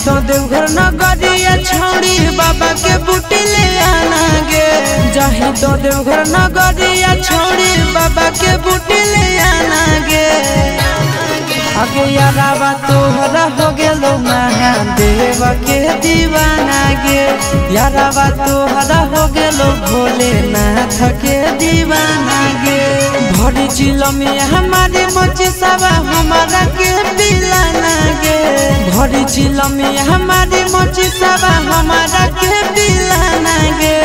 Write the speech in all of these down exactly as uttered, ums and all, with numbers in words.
तो देवघर नगरिया छोड़ी बाबा के बूटी ले आना गे। जाहि तो देवघर नगरिया छोड़ी बाबा के बूटी ले आना गे। आगे यारावा तोहरा हो गेलो महादेव के दीवाना गे। यारावा तोहरा हो गेलो भोलेनाथ के दीवाना गे। भरी चिलमिया हमारे मोची सवा हमारा के पिलाना गे। भरी चिलमिया हमारे मोची सवा हमारा के पिलाना गे।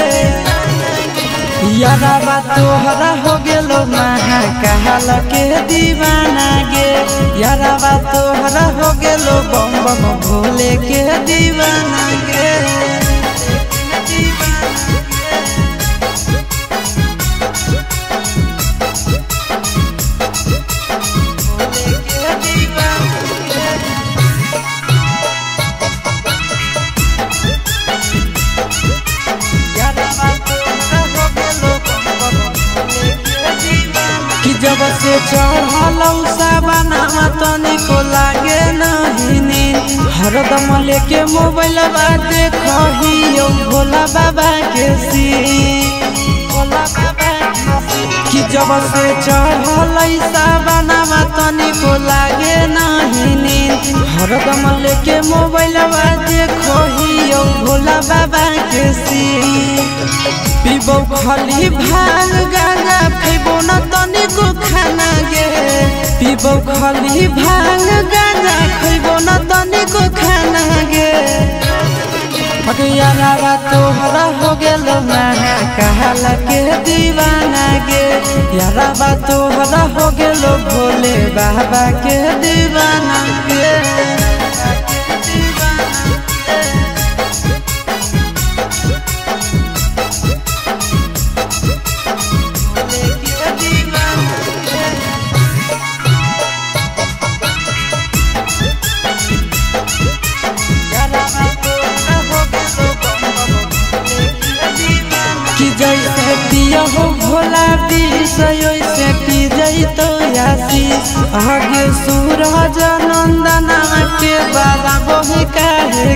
यारावा तोहरा हो गेलो महाकाल के दीवाना गे। यारावा तोहरा हो गेलो बम बम भोले के दीवाना गे। जब से चढ़ल साबना तनी को लागे नहीं नींद। हरदम लेके मोबाइल देखी भोला बाबा के कि जब से चढ़ल साबना तनी को लागे नहीं नींद। हरदम लेके मोबाइल देखी भोला बाबा के सी। पीबो खाली भांग गांजा पीबो न तनिको खाना गे। पीबो खाली भांग गांजा पीबो न तनिको खाना गे। यारावा तोहरा हो गेलो महाकाल के दीवाना गे। यारावा तोहरा हो गेलो भोले बाबा के दीवाना गे। जैसे पिया हो भोला विषय से पी जई तो आशीष। आगे सूरज नंदन के बाबा बोहे काहे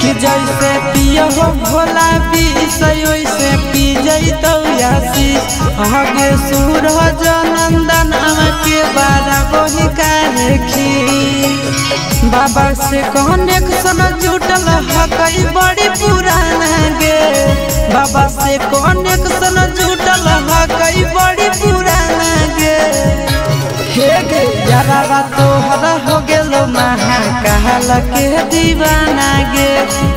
कि जैसे पिया हो भोला विषय से पी जई तो आशीष। आगे सूरज नंदन के बाबा बोहे काहे बाबा से कनेक्शन जुटल हकई बड़ी पुराना गे। बाबा से कनेक्शन जुटल हकई बड़ी पुराना गे। हे गे यारावा तोहरा हो गेलो महाकाल के दीवाना गे।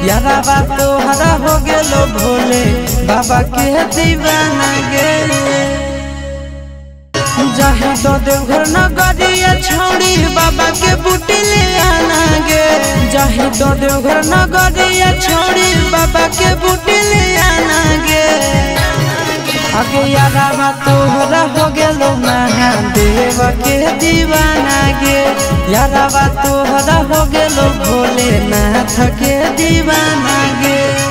यारावा तोहरा हो गेलो भोले बाबा के दीवाना गे। जाहि तो देवघर नगरिया छोड़ी बाबा के बूटी ले आना गे। जाहि तो देवघर नगरिया छोड़ी बाबा के बूटी ले आना गे। आगे यारावा तोहरा हो गेलो महादेव के दीवाना गे। यारावा तोहरा हो गेलो भोलेनाथ के दीवाना गे।